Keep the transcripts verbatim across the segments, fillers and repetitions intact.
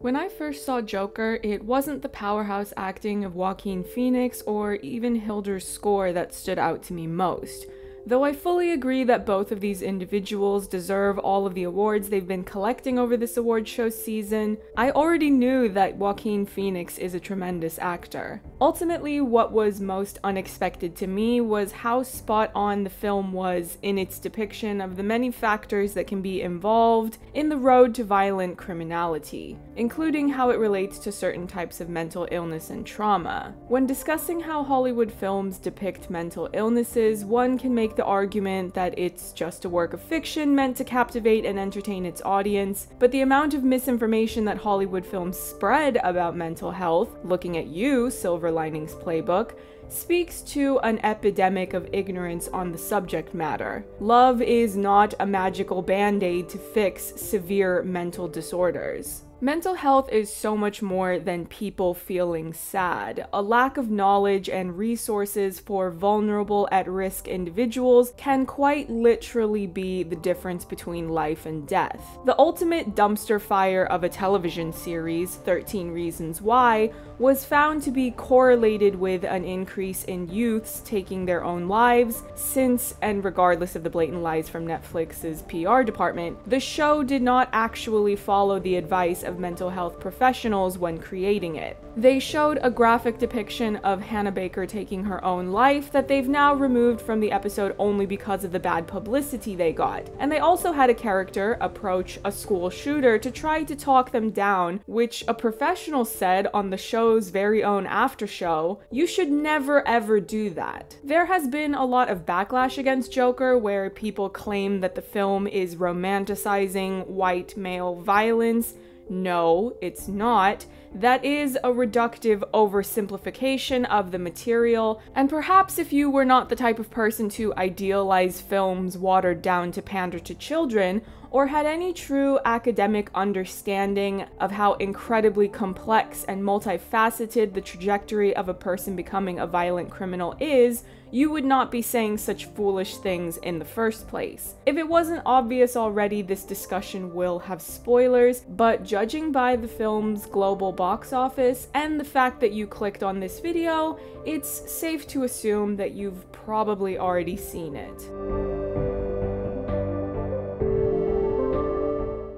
When I first saw Joker, it wasn't the powerhouse acting of Joaquin Phoenix or even Hildur's score that stood out to me most, though I fully agree that both of these individuals deserve all of the awards they've been collecting over this award show season. I already knew that Joaquin Phoenix is a tremendous actor. Ultimately, what was most unexpected to me was how spot on the film was in its depiction of the many factors that can be involved in the road to violent criminality, including how it relates to certain types of mental illness and trauma. When discussing how Hollywood films depict mental illnesses, one can make the argument that it's just a work of fiction meant to captivate and entertain its audience, but the amount of misinformation that Hollywood films spread about mental health, looking at you, Silver Linings Playbook, speaks to an epidemic of ignorance on the subject matter. Love is not a magical band-aid to fix severe mental disorders. Mental health is so much more than people feeling sad. A lack of knowledge and resources for vulnerable, at-risk individuals can quite literally be the difference between life and death. The ultimate dumpster fire of a television series, thirteen reasons why, was found to be correlated with an increase in youths taking their own lives since, and regardless of the blatant lies from Netflix's P R department, the show did not actually follow the advice of mental health professionals when creating it. They showed a graphic depiction of Hannah Baker taking her own life that they've now removed from the episode only because of the bad publicity they got. And they also had a character approach a school shooter to try to talk them down, which a professional said on the show's very own after show, "You should never ever do that." There has been a lot of backlash against Joker where people claim that the film is romanticizing white male violence. No, it's not. That is a reductive oversimplification of the material, and perhaps if you were not the type of person to idealize films watered down to pander to children, or had any true academic understanding of how incredibly complex and multifaceted the trajectory of a person becoming a violent criminal is, you would not be saying such foolish things in the first place. If it wasn't obvious already, this discussion will have spoilers, but judging by the film's global box office and the fact that you clicked on this video, it's safe to assume that you've probably already seen it.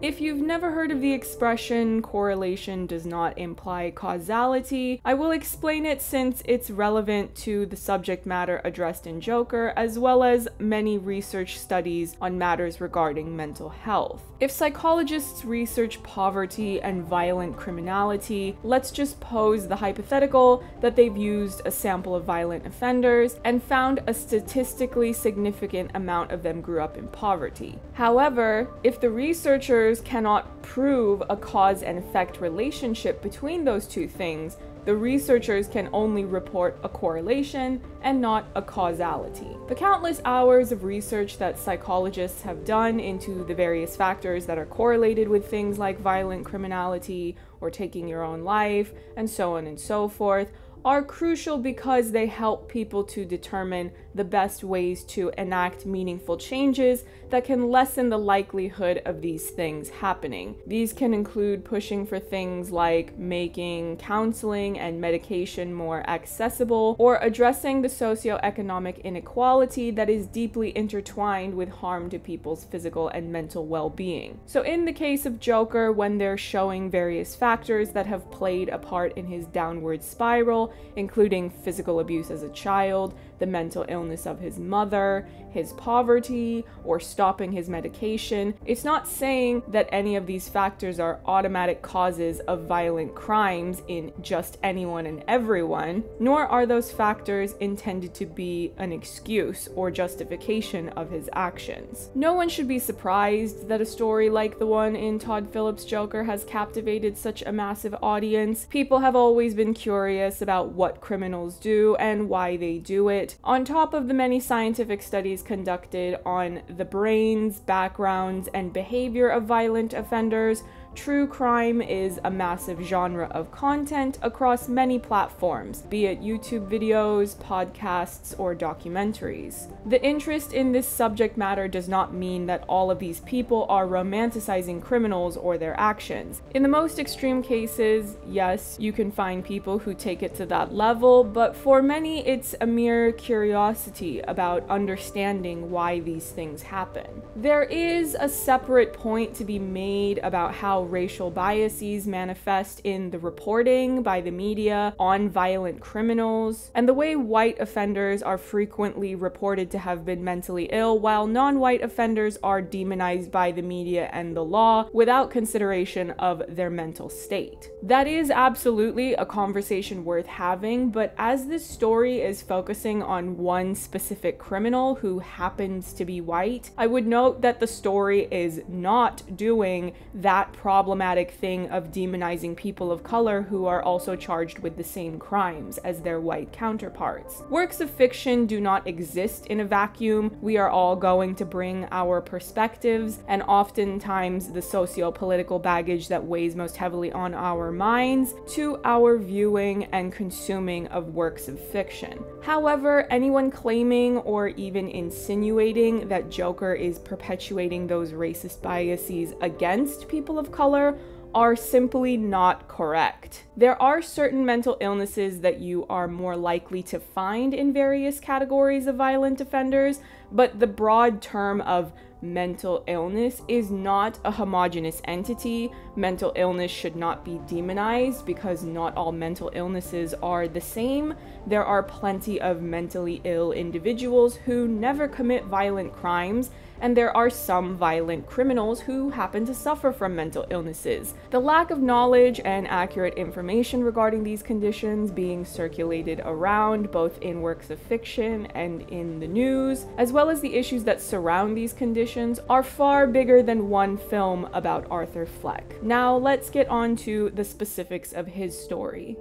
If you've never heard of the expression, correlation does not imply causality, I will explain it since it's relevant to the subject matter addressed in Joker, as well as many research studies on matters regarding mental health. If psychologists research poverty and violent criminality, let's just pose the hypothetical that they've used a sample of violent offenders and found a statistically significant amount of them grew up in poverty. However, if the researchers cannot prove a cause and effect relationship between those two things, the researchers can only report a correlation and not a causality. The countless hours of research that psychologists have done into the various factors that are correlated with things like violent criminality or taking your own life, and so on and so forth, are crucial because they help people to determine the best ways to enact meaningful changes that can lessen the likelihood of these things happening. These can include pushing for things like making counseling and medication more accessible, or addressing the socioeconomic inequality that is deeply intertwined with harm to people's physical and mental well-being. So in the case of Joker, when they're showing various factors that have played a part in his downward spiral, including physical abuse as a child, the mental illness of his mother, his poverty, or stopping his medication, it's not saying that any of these factors are automatic causes of violent crimes in just anyone and everyone, nor are those factors intended to be an excuse or justification of his actions. No one should be surprised that a story like the one in Todd Phillips' Joker has captivated such a massive audience. People have always been curious about what criminals do and why they do it, on top of the many scientific studies conducted on the brains, backgrounds, and behavior of violent offenders True crime is a massive genre of content across many platforms, be it YouTube videos, podcasts, or documentaries. The interest in this subject matter does not mean that all of these people are romanticizing criminals or their actions. In the most extreme cases, yes, you can find people who take it to that level, but for many it's a mere curiosity about understanding why these things happen. There is a separate point to be made about how racial biases manifest in the reporting by the media on violent criminals, and the way white offenders are frequently reported to have been mentally ill, while non-white offenders are demonized by the media and the law without consideration of their mental state. That is absolutely a conversation worth having, but as this story is focusing on one specific criminal who happens to be white, I would note that the story is not doing that problematic thing of demonizing people of color who are also charged with the same crimes as their white counterparts. Works of fiction do not exist in a vacuum. We are all going to bring our perspectives, and oftentimes the socio-political baggage that weighs most heavily on our minds, to our viewing and consuming of works of fiction. However, anyone claiming or even insinuating that Joker is perpetuating those racist biases against people of color are simply not correct. There are certain mental illnesses that you are more likely to find in various categories of violent offenders, but the broad term of mental illness is not a homogeneous entity. Mental illness should not be demonized because not all mental illnesses are the same. There are plenty of mentally ill individuals who never commit violent crimes, and there are some violent criminals who happen to suffer from mental illnesses. The lack of knowledge and accurate information regarding these conditions being circulated around, both in works of fiction and in the news, as well as the issues that surround these conditions, are far bigger than one film about Arthur Fleck. Now let's get on to the specifics of his story.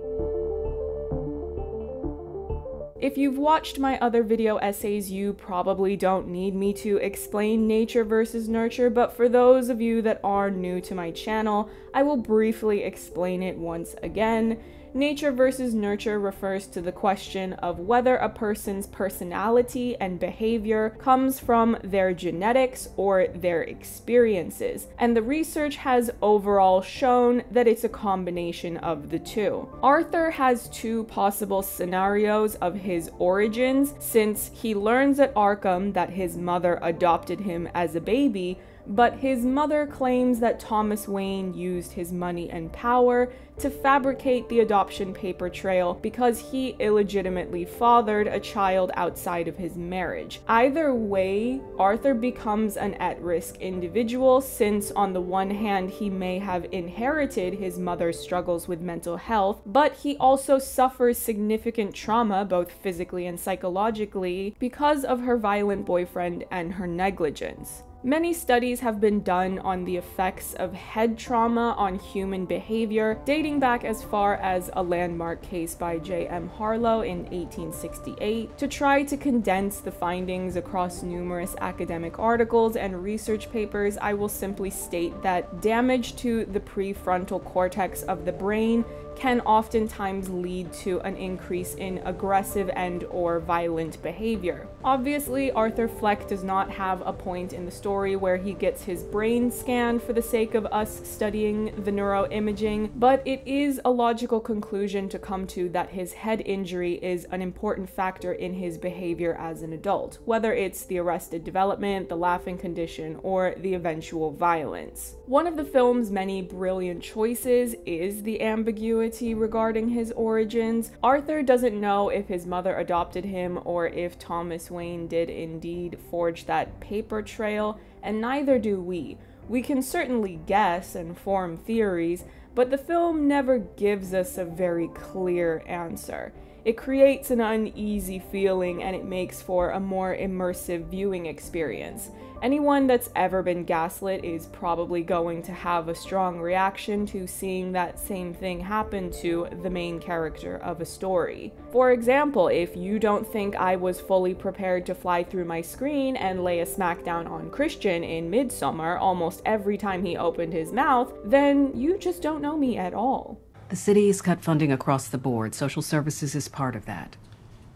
If you've watched my other video essays, you probably don't need me to explain nature versus nurture, but for those of you that are new to my channel, I will briefly explain it once again. Nature versus nurture refers to the question of whether a person's personality and behavior comes from their genetics or their experiences, and the research has overall shown that it's a combination of the two. Arthur has two possible scenarios of his origins, since he learns at Arkham that his mother adopted him as a baby, but his mother claims that Thomas Wayne used his money and power to fabricate the adoption paper trail because he illegitimately fathered a child outside of his marriage. Either way, Arthur becomes an at-risk individual, since on the one hand he may have inherited his mother's struggles with mental health, but he also suffers significant trauma, both physically and psychologically, because of her violent boyfriend and her negligence. Many studies have been done on the effects of head trauma on human behavior, dating back as far as a landmark case by J M Harlow in eighteen sixty-eight, to try to condense the findings across numerous academic articles and research papers. I will simply state that damage to the prefrontal cortex of the brain can oftentimes lead to an increase in aggressive and or violent behavior. Obviously, Arthur Fleck does not have a point in the story where he gets his brain scanned for the sake of us studying the neuroimaging, but it is a logical conclusion to come to that his head injury is an important factor in his behavior as an adult, whether it's the arrested development, the laughing condition, or the eventual violence. One of the film's many brilliant choices is the ambiguity regarding his origins. Arthur doesn't know if his mother adopted him or if Thomas Wayne did indeed forge that paper trail, and neither do we. We can certainly guess and form theories, but the film never gives us a very clear answer. It creates an uneasy feeling, and it makes for a more immersive viewing experience. Anyone that's ever been gaslit is probably going to have a strong reaction to seeing that same thing happen to the main character of a story. For example, if you don't think I was fully prepared to fly through my screen and lay a smackdown on Christian in Midsommar almost every time he opened his mouth, then you just don't know me at all. The city's cut funding across the board. Social services is part of that.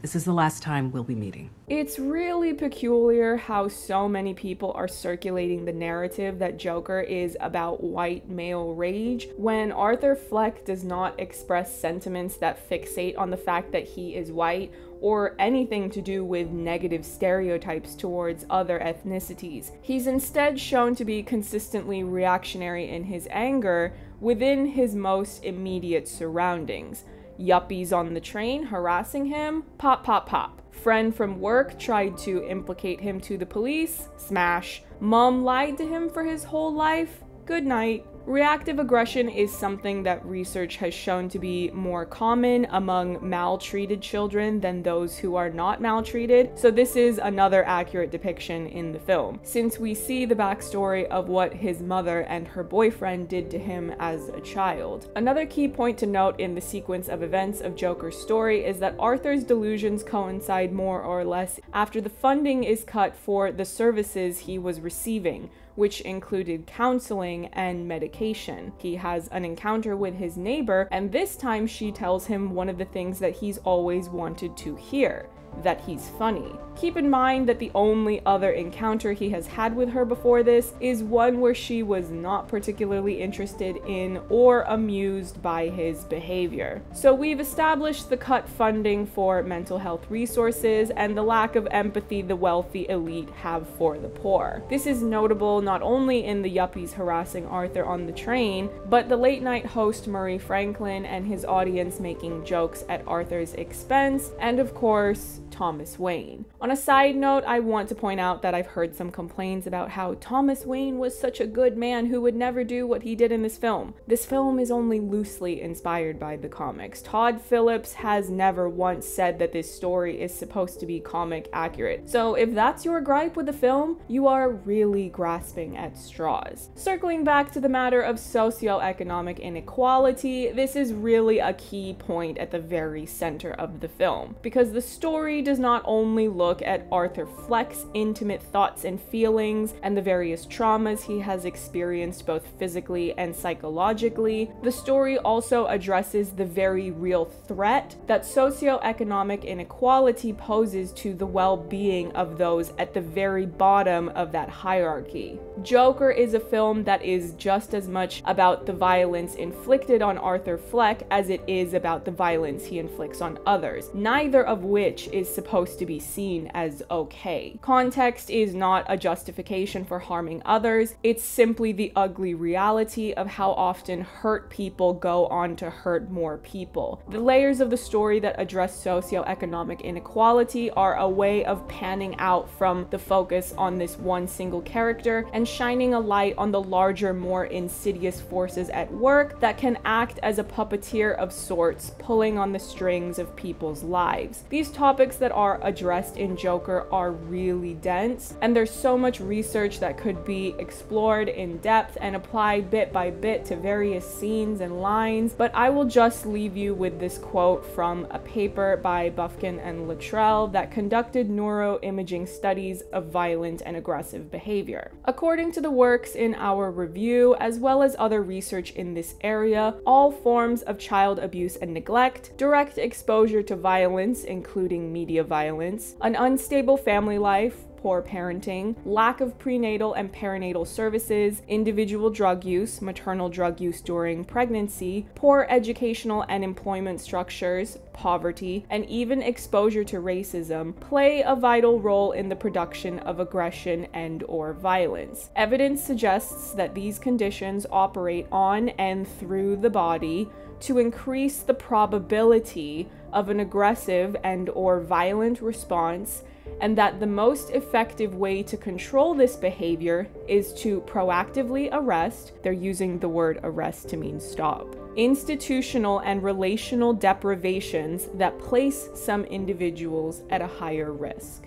This is the last time we'll be meeting. It's really peculiar how so many people are circulating the narrative that Joker is about white male rage, when Arthur Fleck does not express sentiments that fixate on the fact that he is white, or anything to do with negative stereotypes towards other ethnicities. He's instead shown to be consistently reactionary in his anger within his most immediate surroundings. Yuppies on the train harassing him, pop, pop, pop. Friend from work tried to implicate him to the police, smash. Mom lied to him for his whole life, good night. Reactive aggression is something that research has shown to be more common among maltreated children than those who are not maltreated, so this is another accurate depiction in the film, since we see the backstory of what his mother and her boyfriend did to him as a child. Another key point to note in the sequence of events of Joker's story is that Arthur's delusions coincide more or less after the funding is cut for the services he was receiving, which included counseling and medication. He has an encounter with his neighbor, and this time she tells him one of the things that he's always wanted to hear: that he's funny. Keep in mind that the only other encounter he has had with her before this is one where she was not particularly interested in or amused by his behavior. So we've established the cut funding for mental health resources and the lack of empathy the wealthy elite have for the poor. This is notable not only in the yuppies harassing Arthur on the train, but the late night host Murray Franklin and his audience making jokes at Arthur's expense, and of course, Thomas Wayne. On a side note, I want to point out that I've heard some complaints about how Thomas Wayne was such a good man who would never do what he did in this film. This film is only loosely inspired by the comics. Todd Phillips has never once said that this story is supposed to be comic accurate. So if that's your gripe with the film, you are really grasping at straws. Circling back to the matter of socioeconomic inequality, this is really a key point at the very center of the film, because the story does not only look at Arthur Fleck's intimate thoughts and feelings and the various traumas he has experienced both physically and psychologically, the story also addresses the very real threat that socioeconomic inequality poses to the well-being of those at the very bottom of that hierarchy. Joker is a film that is just as much about the violence inflicted on Arthur Fleck as it is about the violence he inflicts on others, neither of which is supposed to be seen as okay. Context is not a justification for harming others, it's simply the ugly reality of how often hurt people go on to hurt more people. The layers of the story that address socioeconomic inequality are a way of panning out from the focus on this one single character and shining a light on the larger, more insidious forces at work that can act as a puppeteer of sorts, pulling on the strings of people's lives. These topics that are addressed in Joker are really dense, and there's so much research that could be explored in depth and applied bit by bit to various scenes and lines, but I will just leave you with this quote from a paper by Buffkin and Luttrell that conducted neuroimaging studies of violent and aggressive behavior. According to the works in our review, as well as other research in this area, all forms of child abuse and neglect, direct exposure to violence, including media violence, an unstable family life, poor parenting, lack of prenatal and perinatal services, individual drug use, maternal drug use during pregnancy, poor educational and employment structures, poverty, and even exposure to racism play a vital role in the production of aggression and/or violence. Evidence suggests that these conditions operate on and through the body, to increase the probability of an aggressive and or violent response, and that the most effective way to control this behavior is to proactively arrest. They're using the word arrest to mean stop. Institutional and relational deprivations that place some individuals at a higher risk.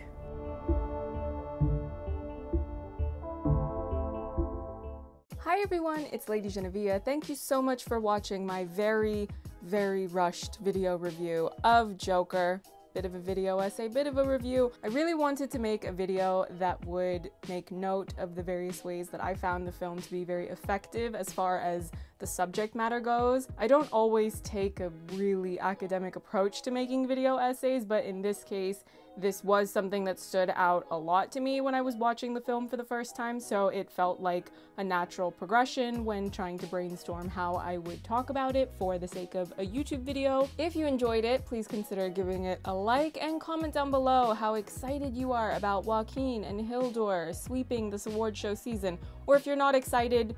Hi everyone, it's LadyJenevia. Thank you so much for watching my very, very rushed video review of Joker. Bit of a video essay, bit of a review. I really wanted to make a video that would make note of the various ways that I found the film to be very effective as far as the subject matter goes. I don't always take a really academic approach to making video essays, but in this case, this was something that stood out a lot to me when I was watching the film for the first time, so it felt like a natural progression when trying to brainstorm how I would talk about it for the sake of a YouTube video. If you enjoyed it, please consider giving it a like and comment down below how excited you are about Joaquin and Hildur sweeping this award show season. Or if you're not excited,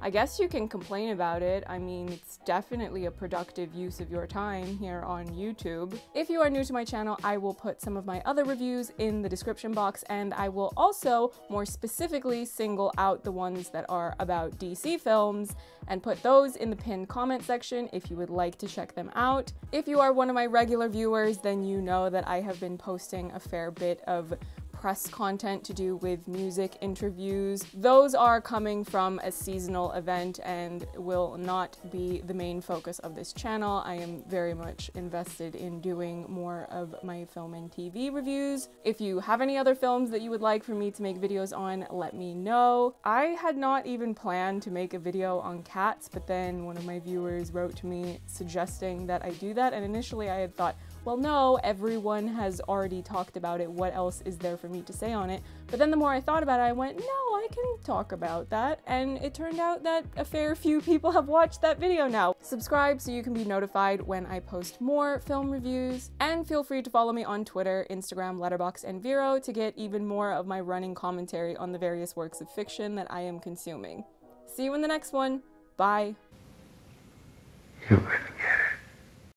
I guess you can complain about it. I mean, it's definitely a productive use of your time here on YouTube. If you are new to my channel, I will put some of my other reviews in the description box, and I will also more specifically single out the ones that are about D C films and put those in the pinned comment section if you would like to check them out. If you are one of my regular viewers, then you know that I have been posting a fair bit of press content to do with music interviews. Those are coming from a seasonal event and will not be the main focus of this channel. I am very much invested in doing more of my film and T V reviews. If you have any other films that you would like for me to make videos on, let me know. I had not even planned to make a video on Cats, but then one of my viewers wrote to me suggesting that I do that, and initially I had thought, well, no, everyone has already talked about it. What else is there for me to say on it? But then the more I thought about it, I went, no, I can talk about that. And it turned out that a fair few people have watched that video now. Subscribe so you can be notified when I post more film reviews. And feel free to follow me on Twitter, Instagram, Letterboxd, and Vero to get even more of my running commentary on the various works of fiction that I am consuming. See you in the next one. Bye.